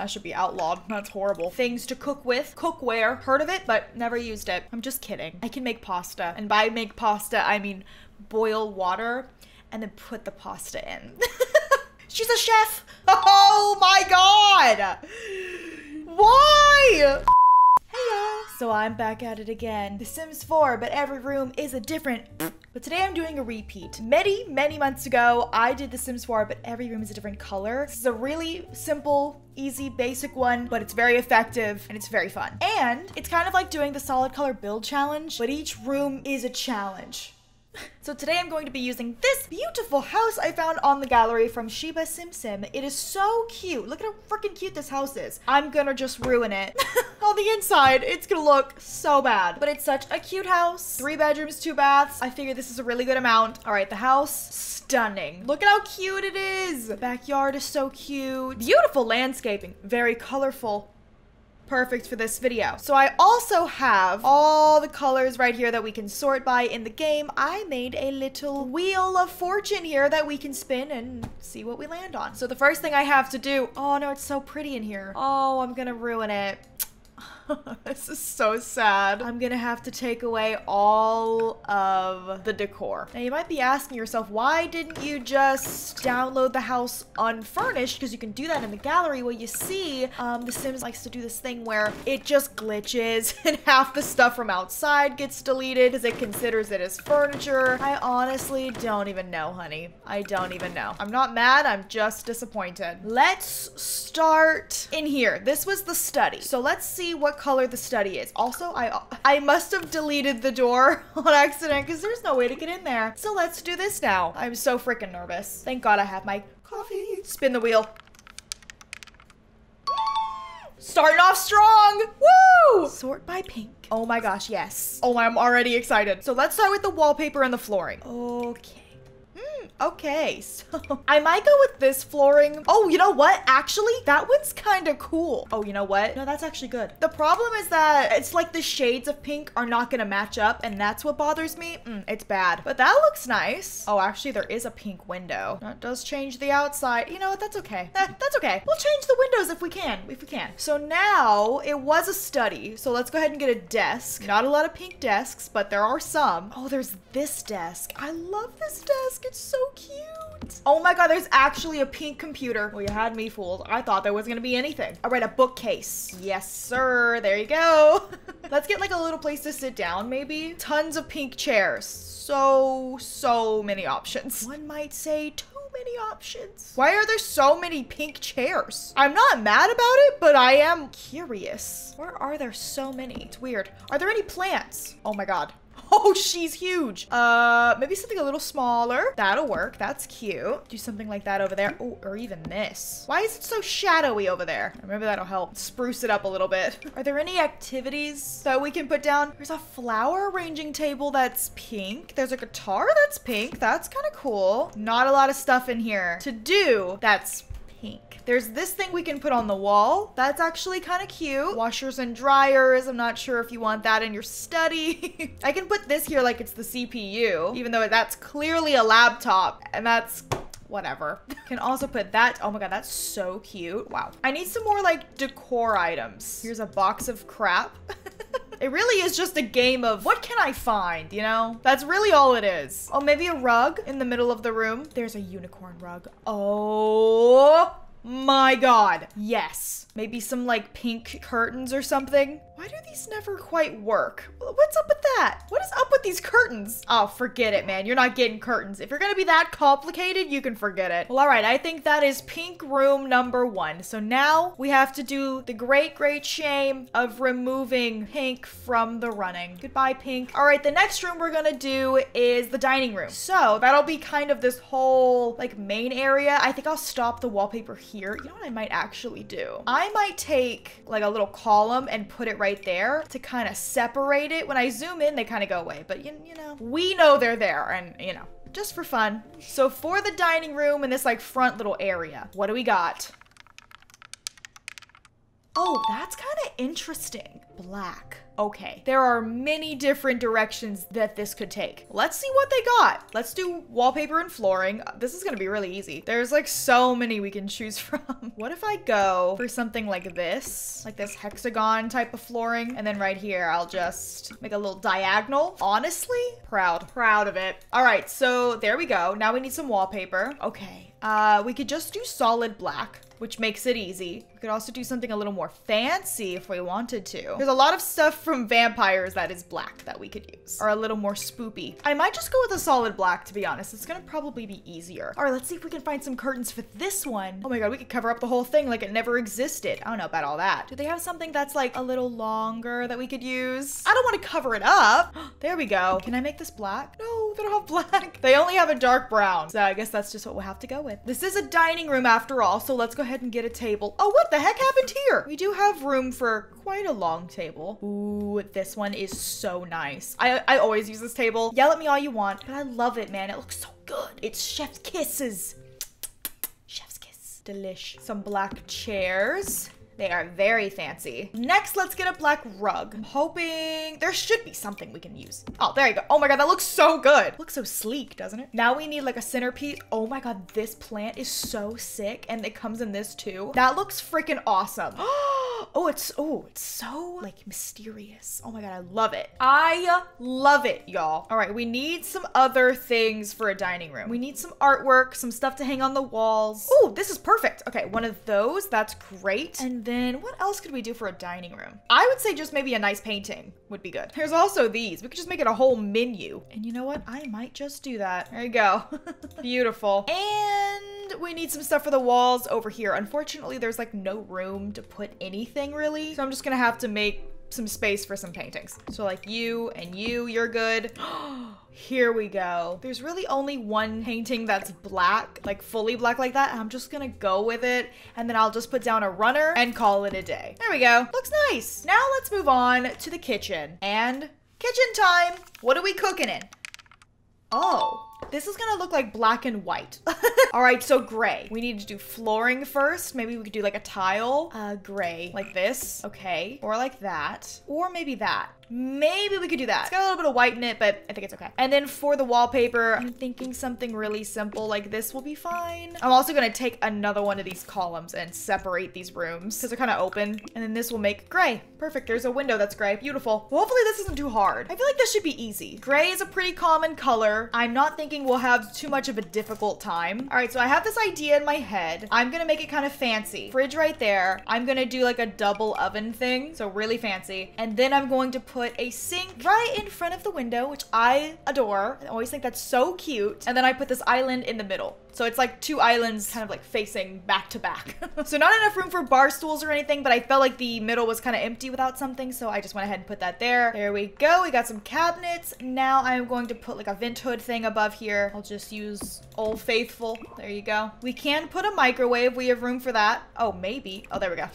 That should be outlawed. That's horrible. Things to cook with. Cookware. Heard of it, but never used it. I'm just kidding. I can make pasta. And by make pasta, I mean boil water and then put the pasta in. She's a chef. Oh my God. Why? Hey y'all. So I'm back at it again. The Sims 4, but every room is a different... But today I'm doing a repeat. Many, many months ago, I did The Sims 4, but every room is a different color. This is a really simple, easy, basic one, but it's very effective and it's very fun. And it's kind of like doing the solid color build challenge, but each room is a challenge. So today I'm going to be using this beautiful house I found on the gallery from Shiba Sim Sim. It is so cute. Look at how freaking cute this house is. I'm gonna just ruin it. On the inside, it's gonna look so bad. But it's such a cute house. 3 bedrooms, 2 baths. I figure this is a really good amount. All right, the house, stunning. Look at how cute it is. The backyard is so cute. Beautiful landscaping, very colorful. Perfect for this video. So I also have all the colors right here that we can sort by in the game. I made a little wheel of fortune here that we can spin and see what we land on. So the first thing I have to do, oh no, it's so pretty in here. Oh, I'm gonna ruin it. This is so sad. I'm gonna have to take away all of the decor. Now you might be asking yourself, why didn't you just download the house unfurnished? Because you can do that in the gallery. Well, you see, The Sims likes to do this thing where it just glitches and half the stuff from outside gets deleted because it considers it as furniture. I honestly don't even know, honey. I don't even know. I'm not mad, I'm just disappointed. Let's start in here. This was the study. So let's see what color the study is. Also, I must have deleted the door on accident because there's no way to get in there. So let's do this now. I'm so freaking nervous. Thank God I have my coffee. Spin the wheel. Starting off strong. Woo! Sort by pink. Oh my gosh, yes. Oh, I'm already excited. So let's start with the wallpaper and the flooring. Okay. Okay, so I might go with this flooring. Oh, you know what? Actually, that one's kind of cool. Oh, you know what? No, that's actually good. The problem is that it's like the shades of pink are not gonna match up, and that's what bothers me. It's bad, but that looks nice. Oh, actually, there is a pink window. That does change the outside. You know what? That's okay. That's okay. We'll change the windows if we can, So now it was a study. So let's go ahead and get a desk. Not a lot of pink desks, but there are some. Oh, there's this desk. I love this desk. It's so cute. Oh my God, there's actually a pink computer. Well, you had me fooled. I thought there was gonna be anything. All right, a bookcase. Yes, sir. There you go. Let's get like a little place to sit down, maybe. Tons of pink chairs. So many options. One might say too many options. Why are there so many pink chairs? I'm not mad about it, but I am curious. Where are there so many? It's weird. Are there any plants? Oh my God. Oh, she's huge. Maybe something a little smaller. That'll work. That's cute. Do something like that over there. Oh, or even this. Why is it so shadowy over there? Maybe that'll help spruce it up a little bit. Are there any activities that we can put down? There's a flower arranging table that's pink. There's a guitar that's pink. That's kind of cool. Not a lot of stuff in here to do that's pink. There's this thing we can put on the wall. That's actually kind of cute. Washers and dryers. I'm not sure if you want that in your study. I can put this here like it's the CPU, even though that's clearly a laptop and that's whatever. Can also put that. Oh my God, that's so cute. Wow. I need some more like decor items. Here's a box of crap. It really is just a game of what can I find, you know? That's really all it is. Oh, maybe a rug in the middle of the room. There's a unicorn rug. Oh my God. Yes. Maybe some like pink curtains or something. Why do these never quite work? What's up with that? What is up with these curtains? Oh, forget it, man. You're not getting curtains. If you're gonna be that complicated, you can forget it. Well, all right, I think that is pink room #1. So now we have to do the great, great shame of removing pink from the running. Goodbye, pink. All right, the next room we're gonna do is the dining room. So that'll be kind of this whole like main area. I think I'll stop the wallpaper here. You know what I might actually do? I might take like a little column and put it right there to kind of separate it. When I zoom in, they kind of go away, but you know, we know they're there, and you know, just for fun. So for the dining room and this like front little area, what do we got? Oh, that's kind of interesting. Black. Okay, there are many different directions that this could take. Let's see what they got. Let's do wallpaper and flooring. This is gonna be really easy. There's like so many we can choose from. What if I go for something like this hexagon type of flooring, and then right here I'll just make a little diagonal. Honestly, proud of it. All right, so there we go. Now we need some wallpaper. Okay, we could just do solid black, which makes it easy. We could also do something a little more fancy if we wanted to. There's a lot of stuff from vampires that is black that we could use, or a little more spoopy. I might just go with a solid black, to be honest. It's gonna probably be easier. All right, let's see if we can find some curtains for this one. Oh my God, we could cover up the whole thing like it never existed. I don't know about all that. Do they have something that's like a little longer that we could use? I don't wanna cover it up. There we go. Can I make this black? No, they don't have black. They only have a dark brown. So I guess that's just what we'll have to go with. This is a dining room after all, so let's go ahead and get a table. Oh, what the heck happened here? We do have room for quite a long table. Ooh, this one is so nice. I always use this table. Yell at me all you want, but I love it, man. It looks so good. It's chef's kisses. Chef's kiss. Delish. Some black chairs. They are very fancy. Next, let's get a black rug. I'm hoping there should be something we can use. Oh, there you go. Oh my God, that looks so good. Looks so sleek, doesn't it? Now we need like a centerpiece. Oh my God, this plant is so sick. And it comes in this too. That looks freaking awesome. Oh, it's so like mysterious. Oh my God, I love it. I love it, y'all. All right, we need some other things for a dining room. We need some artwork, some stuff to hang on the walls. Oh, this is perfect. Okay, one of those, that's great. And then what else could we do for a dining room? I would say just maybe a nice painting would be good. There's also these. We could just make it a whole menu. And you know what? I might just do that. There you go. Beautiful. And we need some stuff for the walls over here. Unfortunately, there's like no room to put anything really. So I'm just gonna have to make some space for some paintings. So like you and you, you're good. Here we go. There's really only one painting that's black, like fully black like that. I'm just gonna go with it, and then I'll just put down a runner and call it a day. There we go. Looks nice. Now let's move on to the kitchen. And kitchen time. What are we cooking in? Oh, this is gonna look like black and white. All right, so gray. We need to do flooring first. Maybe we could do like a tile. Gray, like this. Okay, or like that, or maybe that. Maybe we could do that. It's got a little bit of white in it, but I think it's okay. And then for the wallpaper, I'm thinking something really simple like this will be fine. I'm also gonna take another one of these columns and separate these rooms because they're kind of open. And then this will make gray. Perfect, there's a window that's gray. Beautiful. Well, hopefully this isn't too hard. I feel like this should be easy. Gray is a pretty common color. I'm not thinking we'll have too much of a difficult time. All right, so I have this idea in my head. I'm gonna make it kind of fancy. Fridge right there. I'm gonna do like a double oven thing. So really fancy. And then I'm going to put a sink right in front of the window, which I adore. I always think that's so cute. And then I put this island in the middle. So it's like two islands kind of like facing back to back. So not enough room for bar stools or anything, but I felt like the middle was kind of empty without something. So I just went ahead and put that there. There we go. We got some cabinets. Now I'm going to put like a vent hood thing above here. I'll just use Old Faithful. There you go. We can put a microwave. We have room for that. Oh, maybe. Oh, there we go.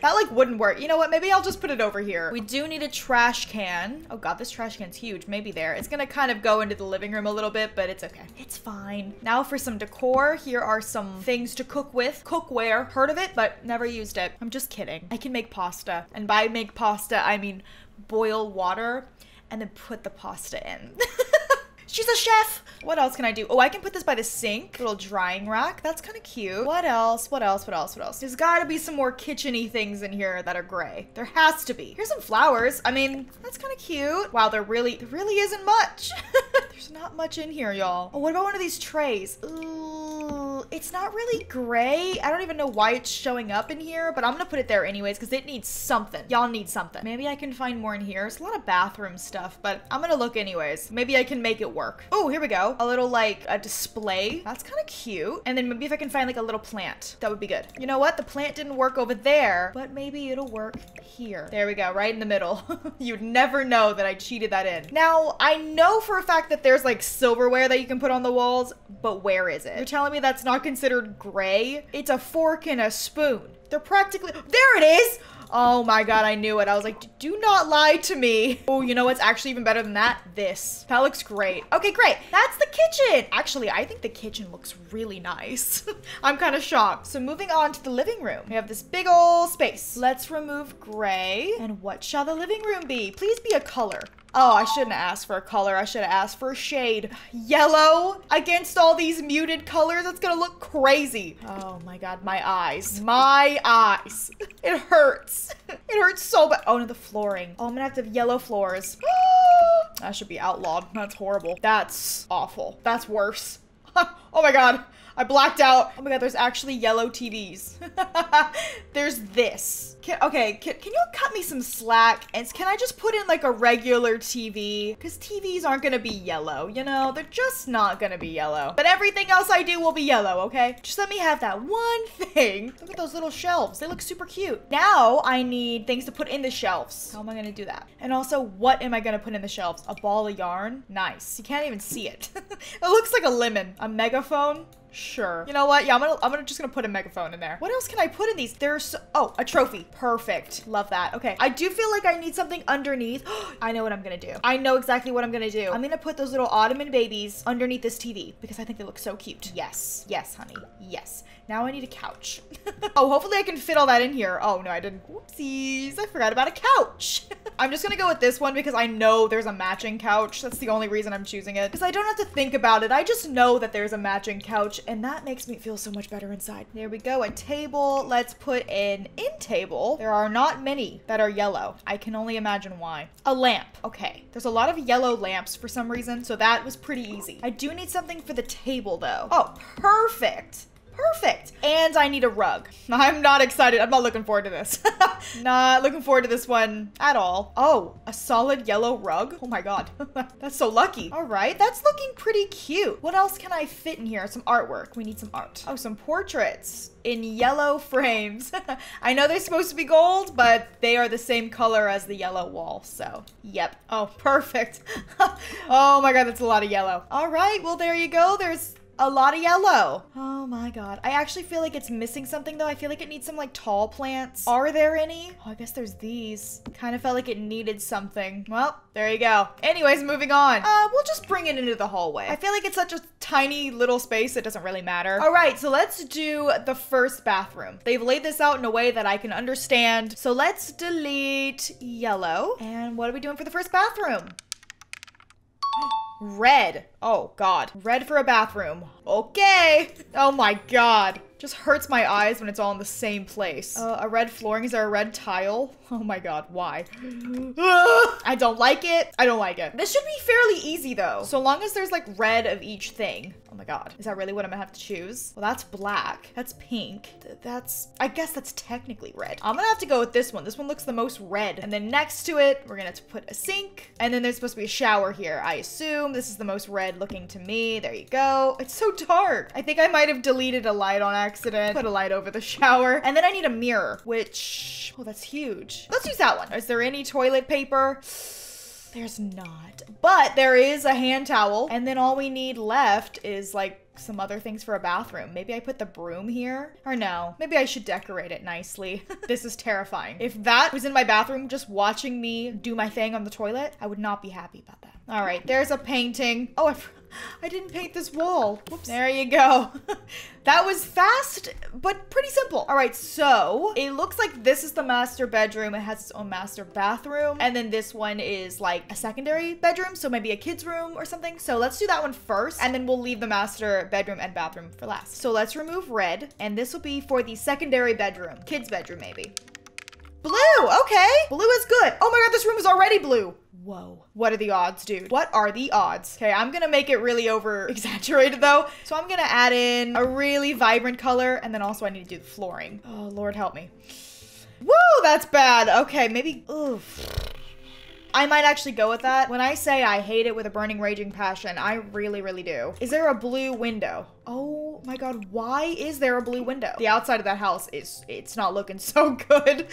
That like wouldn't work. You know what? Maybe I'll just put it over here. We do need a trash can. Oh God, this trash can's huge. Maybe there. It's gonna kind of go into the living room a little bit, but it's okay. It's fine. Now for some decor. Here are some things to cook with. Cookware. Heard of it, but never used it. I'm just kidding. I can make pasta. And by make pasta, I mean boil water and then put the pasta in. She's a chef. What else can I do? Oh, I can put this by the sink. Little drying rack. That's kind of cute. What else? What else? What else? What else? There's got to be some more kitchen-y things in here that are gray. There has to be. Here's some flowers. I mean, that's kind of cute. Wow, there really isn't much. There's not much in here, y'all. Oh, what about one of these trays? Ooh, it's not really gray. I don't even know why it's showing up in here, but I'm going to put it there anyways because it needs something. Y'all need something. Maybe I can find more in here. It's a lot of bathroom stuff, but I'm going to look anyways. Maybe I can make it work. Oh, here we go. A little like a display. That's kind of cute. And then maybe if I can find like a little plant, that would be good. You know what? The plant didn't work over there, but maybe it'll work here. There we go. Right in the middle. You'd never know that I cheated that in. Now, I know for a fact that there's like silverware that you can put on the walls, but where is it? You're telling me that's not considered gray? It's a fork and a spoon. They're practically... There it is! Oh my god, I knew it. I was like, do not lie to me. Oh, you know what's actually even better than that? This. That looks great. Okay, great. That's the kitchen. Actually, I think the kitchen looks really nice. I'm kind of shocked. So moving on to the living room. We have this big old space. Let's remove gray. And what shall the living room be? Please be a color. Oh, I shouldn't have asked for a color. I should have asked for a shade. Yellow against all these muted colors. It's gonna look crazy. Oh my god, my eyes. My eyes. It hurts. It hurts so bad. Oh no, the flooring. Oh, I'm gonna have to have yellow floors. That should be outlawed. That's horrible. That's awful. That's worse. Oh my god. I blacked out. Oh my god, there's actually yellow TVs. There's this. Can you cut me some slack? And can I just put in like a regular TV? Because TVs aren't gonna be yellow, you know? They're just not gonna be yellow. But everything else I do will be yellow, okay? Just let me have that one thing. Look at those little shelves. They look super cute. Now I need things to put in the shelves. How am I gonna do that? And also, what am I gonna put in the shelves? A ball of yarn? Nice. You can't even see it. It looks like a lemon. A megaphone? Sure. You know what? Yeah, I'm just gonna put a megaphone in there. What else can I put in these? There's, oh, a trophy. Perfect. Love that. Okay. I do feel like I need something underneath. I know what I'm gonna do. I know exactly what I'm gonna do. I'm gonna put those little Ottoman babies underneath this TV because I think they look so cute. Yes. Yes, honey. Yes. Now I need a couch. Oh, hopefully I can fit all that in here. Oh no, I didn't. Whoopsies. I forgot about a couch. I'm just gonna go with this one because I know there's a matching couch. That's the only reason I'm choosing it. Because I don't have to think about it. I just know that there's a matching couch. And that makes me feel so much better inside. There we go, a table. Let's put an end table. There are not many that are yellow. I can only imagine why. A lamp. Okay, there's a lot of yellow lamps for some reason, so that was pretty easy. I do need something for the table though. Oh, perfect. Perfect. And I need a rug. I'm not excited. I'm not looking forward to this. Not looking forward to this one at all. Oh, a solid yellow rug. Oh my god. That's so lucky. All right. That's looking pretty cute. What else can I fit in here? Some artwork. We need some art. Oh, some portraits in yellow frames. I know they're supposed to be gold, but they are the same color as the yellow wall. So, yep. Oh, perfect. Oh my god. That's a lot of yellow. All right. Well, there you go. There's a lot of yellow. Oh my god. I actually feel like it's missing something though. I feel like it needs some like tall plants. Are there any? Oh, I guess there's these. Kind of felt like it needed something. Well, there you go. Anyways, moving on. We'll just bring it into the hallway. I feel like it's such a tiny little space. It doesn't really matter. All right, so let's do the first bathroom. They've laid this out in a way that I can understand. So let's delete yellow. And what are we doing for the first bathroom? Red. Oh god. Red for a bathroom. Okay. Oh my god. Just hurts my eyes when it's all in the same place. A red flooring. Is there a red tile? Oh my god, why? I don't like it. I don't like it. This should be fairly easy though. So long as there's like red of each thing. Oh my god. Is that really what I'm gonna have to choose? Well, that's black. That's pink. That's, I guess that's technically red. I'm gonna have to go with this one. This one looks the most red. And then next to it, we're gonna have to put a sink. And then there's supposed to be a shower here. I assume this is the most red looking to me. There you go. It's so dark. I think I might have deleted a light on accident. Put a light over the shower. And then I need a mirror, which, oh, that's huge. Let's use that one. Is there any toilet paper? There's not, but there is a hand towel. And then all we need left is like some other things for a bathroom. Maybe I put the broom here, or no, maybe I should decorate it nicely. This is terrifying. If that was in my bathroom, just watching me do my thing on the toilet, I would not be happy about that. All right, there's a painting. Oh, I didn't paint this wall. Whoops. There you go. That was fast, but pretty simple. All right, so it looks like this is the master bedroom. It has its own master bathroom. And then this one is like a secondary bedroom. So maybe a kid's room or something. So let's do that one first. And then we'll leave the master bedroom and bathroom for last. So let's remove red. And this will be for the secondary bedroom. Kid's bedroom, maybe. Blue, okay. Blue is good. Oh my god, this room is already blue. Whoa. What are the odds, dude? What are the odds? Okay, I'm gonna make it really over-exaggerated though. So I'm gonna add in a really vibrant color, and then also I need to do the flooring. Oh, Lord help me. Whoa, that's bad. Okay, maybe, oof. I might actually go with that. When I say I hate it with a burning, raging passion, I really, really do. Is there a blue window? Oh my god, why is there a blue window? The outside of that house is, it's not looking so good.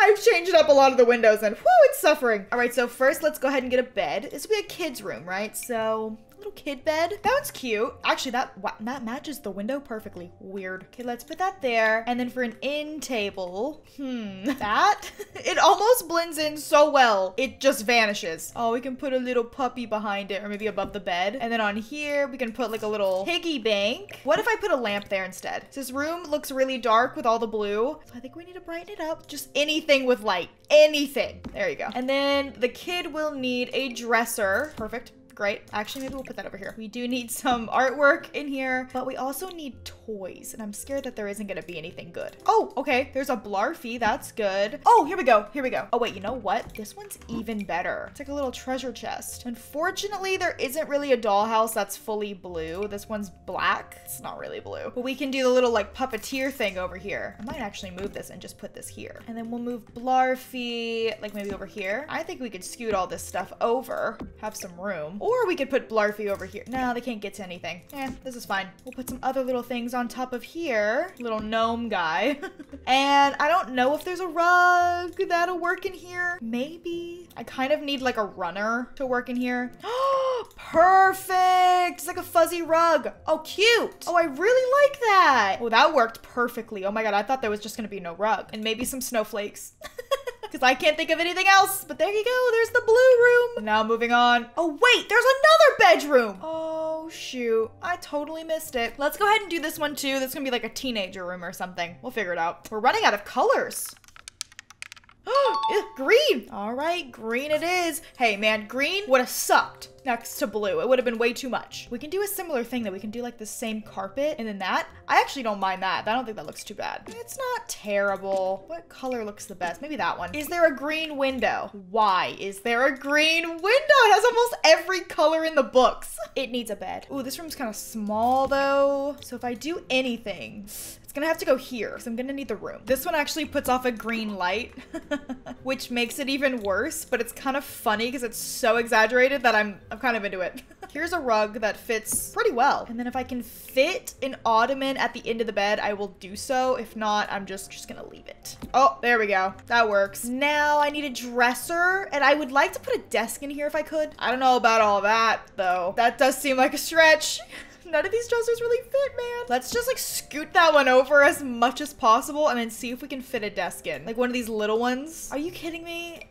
I've changed up a lot of the windows and whoo, it's suffering. All right, so first let's go ahead and get a bed. This will be a kid's room, right? So little kid bed. That one's cute. Actually, that matches the window perfectly. Weird. Okay, let's put that there. And then for an end table, that? It almost blends in so well. It just vanishes. Oh, we can put a little puppy behind it or maybe above the bed. And then on here, we can put like a little piggy bank. What if I put a lamp there instead? This room looks really dark with all the blue. So I think we need to brighten it up. Just anything with light. Anything. There you go. And then the kid will need a dresser. Perfect. Great. Actually, maybe we'll put that over here. We do need some artwork in here, but we also need toys, and I'm scared that there isn't gonna be anything good. Oh, okay. There's a Blarfy. That's good. Oh, here we go. Here we go. Oh, wait. You know what? This one's even better. It's like a little treasure chest. Unfortunately, there isn't really a dollhouse that's fully blue. This one's black. It's not really blue, but we can do the little like puppeteer thing over here. I might actually move this and just put this here, and then we'll move Blarfy like maybe over here. I think we could scoot all this stuff over, have some room. Or we could put Blarfy over here. No, they can't get to anything. This is fine. We'll put some other little things on top of here. Little gnome guy. And I don't know if there's a rug that'll work in here. Maybe. I kind of need like a runner to work in here. Perfect. It's like a fuzzy rug. Oh, cute. Oh, I really like that. Oh, that worked perfectly. Oh my God. I thought there was just going to be no rug and maybe some snowflakes. Because I can't think of anything else. But there you go. There's the blue room. Now moving on. Oh, wait. There's another bedroom. Oh, shoot. I totally missed it. Let's go ahead and do this one, too. That's going to be like a teenager room or something. We'll figure it out. We're running out of colors. Oh, green. All right. Green it is. Hey, man. Green would have sucked next to blue. It would have been way too much. We can do a similar thing that we can do like the same carpet and then that. I actually don't mind that. I don't think that looks too bad. It's not terrible. What color looks the best? Maybe that one. Is there a green window? Why is there a green window? It has almost every color in the books. It needs a bed. Ooh, this room's kind of small though. So if I do anything, it's gonna have to go here because I'm gonna need the room. This one actually puts off a green light, which makes it even worse, but it's kind of funny because it's so exaggerated that I'm kind of into it. Here's a rug that fits pretty well. And then if I can fit an ottoman at the end of the bed, I will do so. If not, I'm just gonna leave it. Oh, there we go. That works. Now I need a dresser and I would like to put a desk in here if I could. I don't know about all that though. That does seem like a stretch. None of these dressers really fit, man. Let's just like scoot that one over as much as possible and then see if we can fit a desk in. Like one of these little ones. Are you kidding me?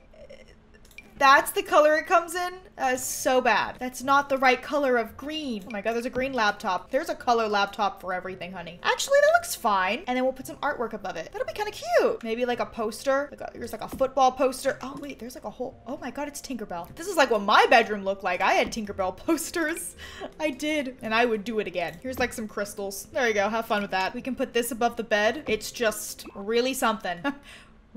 That's the color it comes in? That is so bad. That's not the right color of green. Oh my God, there's a green laptop. There's a color laptop for everything, honey. Actually, that looks fine. And then we'll put some artwork above it. That'll be kind of cute. Maybe like a poster. There's like a football poster. Oh wait, there's like a whole, oh my God, it's Tinkerbell. This is like what my bedroom looked like. I had Tinkerbell posters. I did, and I would do it again. Here's like some crystals. There you go, have fun with that. We can put this above the bed. It's just really something.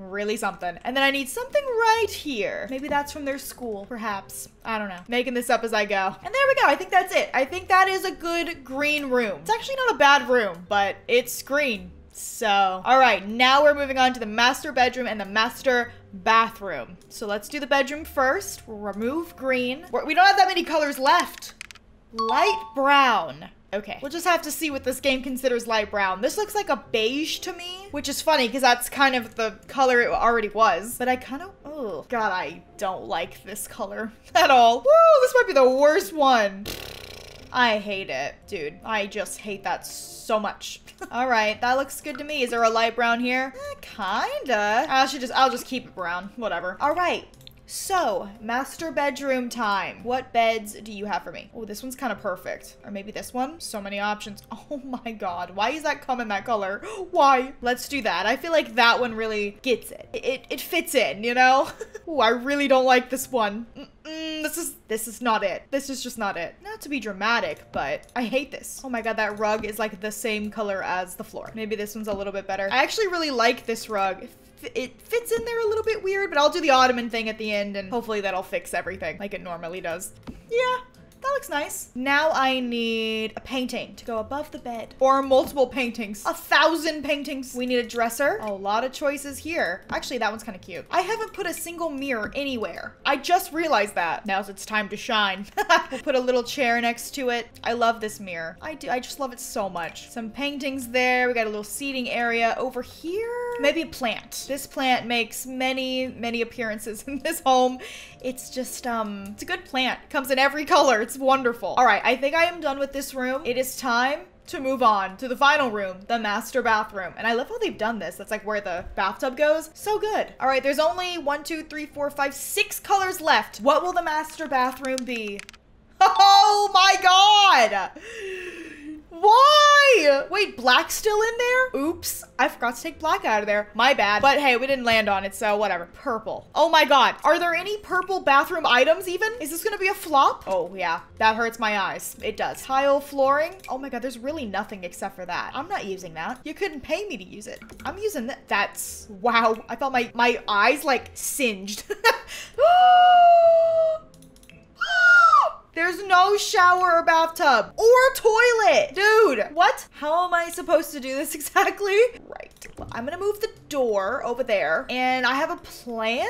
Really something. And then I need something right here. Maybe that's from their school, perhaps. I don't know. Making this up as I go. And there we go. I think that's it. I think that is a good green room. It's actually not a bad room, but it's green. So, all right, now we're moving on to the master bedroom and the master bathroom. So let's do the bedroom first. We'll remove green. We don't have that many colors left. Light brown. Okay, we'll just have to see what this game considers light brown. This looks like a beige to me, which is funny because that's kind of the color it already was. But I kind of, oh God, I don't like this color at all. Woo, this might be the worst one. I hate it, dude. I just hate that so much. All right, that looks good to me. Is there a light brown here? Kinda. I'll just keep it brown, whatever. All right. So, master bedroom time. What beds do you have for me? Oh, this one's kind of perfect. Or maybe this one. So many options. Oh my God. Why is that coming that color? Why? Let's do that. I feel like that one really gets it. It fits in, you know? Oh, I really don't like this one. This is not it. This is just not it. Not to be dramatic, but I hate this. Oh my God, that rug is like the same color as the floor. Maybe this one's a little bit better. I actually really like this rug. It fits in there a little bit weird, but I'll do the ottoman thing at the end and hopefully that'll fix everything like it normally does. Yeah, that looks nice. Now I need a painting to go above the bed or multiple paintings. 1,000 paintings. We need a dresser. A lot of choices here. Actually, that one's kind of cute. I haven't put a single mirror anywhere. I just realized that. Now it's time to shine. We'll put a little chair next to it. I love this mirror. I do. I just love it so much. Some paintings there. We got a little seating area over here. Maybe a plant. This plant makes many, many appearances in this home. It's just, it's a good plant. Comes in every color. It's wonderful. All right, I think I am done with this room. It is time to move on to the final room, the master bathroom. And I love how they've done this. That's like where the bathtub goes. So good. All right, there's only 1, 2, 3, 4, 5, 6 colors left. What will the master bathroom be? Oh my God. Why? Wait, black's still in there? Oops, I forgot to take black out of there. My bad. But hey, we didn't land on it, so whatever. Purple. Oh my God. Are there any purple bathroom items even? Is this gonna be a flop? Oh yeah, that hurts my eyes. It does. Tile flooring. Oh my God, there's really nothing except for that. I'm not using that. You couldn't pay me to use it. I'm using that. That's, wow. I felt my eyes like singed. There's no shower or bathtub or toilet. Dude, what? How am I supposed to do this exactly? Right. Well, I'm gonna move the door over there and I have a plan.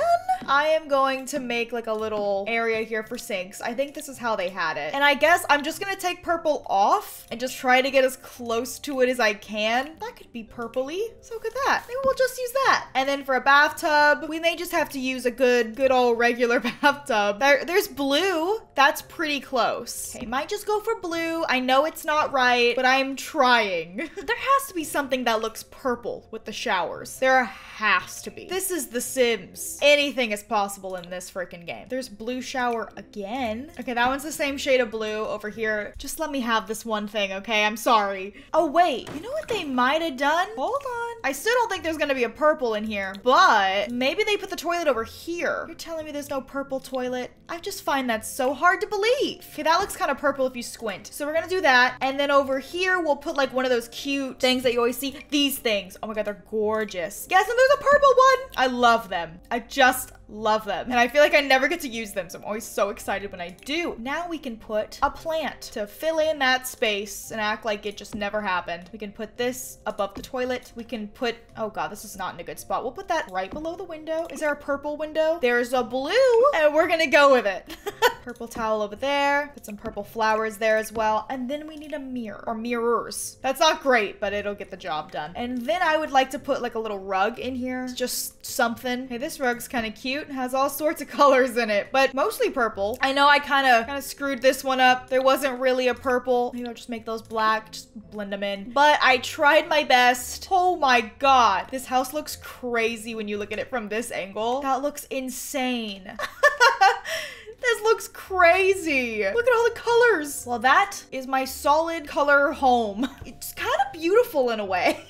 I am going to make like a little area here for sinks. I think this is how they had it. And I guess I'm just gonna take purple off and just try to get as close to it as I can. That could be purpley. So could that. Maybe we'll just use that. And then for a bathtub, we may just have to use a good old regular bathtub. There's blue. That's pretty close. Okay, might just go for blue. I know it's not right, but I'm trying. There has to be something that looks purple with the showers. There has to be. This is The Sims. Anything is possible in this freaking game. There's blue shower again. Okay, that one's the same shade of blue over here. Just let me have this one thing, okay? I'm sorry. Oh, wait. You know what they might have done? Hold on. I still don't think there's gonna be a purple in here, but maybe they put the toilet over here. You're telling me there's no purple toilet? I just find that so hard to believe. Okay, that looks kind of purple if you squint. So we're gonna do that. And then over here, we'll put like one of those cute things that you always see. These things. Oh my God, they're gorgeous. Yes, and there's a purple one. I love them. I just love them. And I feel like I never get to use them, so I'm always so excited when I do. Now we can put a plant to fill in that space and act like it just never happened. We can put this above the toilet. We can put, oh God, this is not in a good spot. We'll put that right below the window. Is there a purple window? There's a blue, and we're gonna go with it. Purple towel over there. Put some purple flowers there as well. And then we need a mirror or mirrors. That's not great, but it'll get the job done. And then I would like to put like a little rug in here. Just something. Hey, this rug's kind of cute. It has all sorts of colors in it, but mostly purple. I know I kind of screwed this one up. There wasn't really a purple. Maybe I'll just make those black, just blend them in. But I tried my best. Oh my God. This house looks crazy when you look at it from this angle. That looks insane. This looks crazy. Look at all the colors. Well, that is my solid color home. It's kind of beautiful in a way.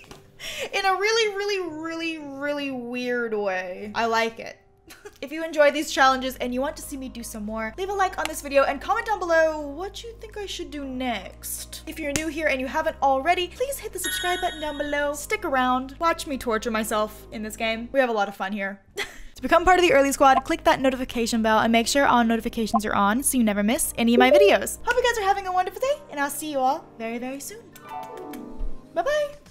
In a really, really, really, really weird way. I like it. If you enjoy these challenges and you want to see me do some more, leave a like on this video and comment down below what you think I should do next. If you're new here and you haven't already, please hit the subscribe button down below. Stick around. Watch me torture myself in this game. We have a lot of fun here. To become part of the early squad, click that notification bell and make sure all notifications are on so you never miss any of my videos. Hope you guys are having a wonderful day, and I'll see you all very, very soon. Bye-bye.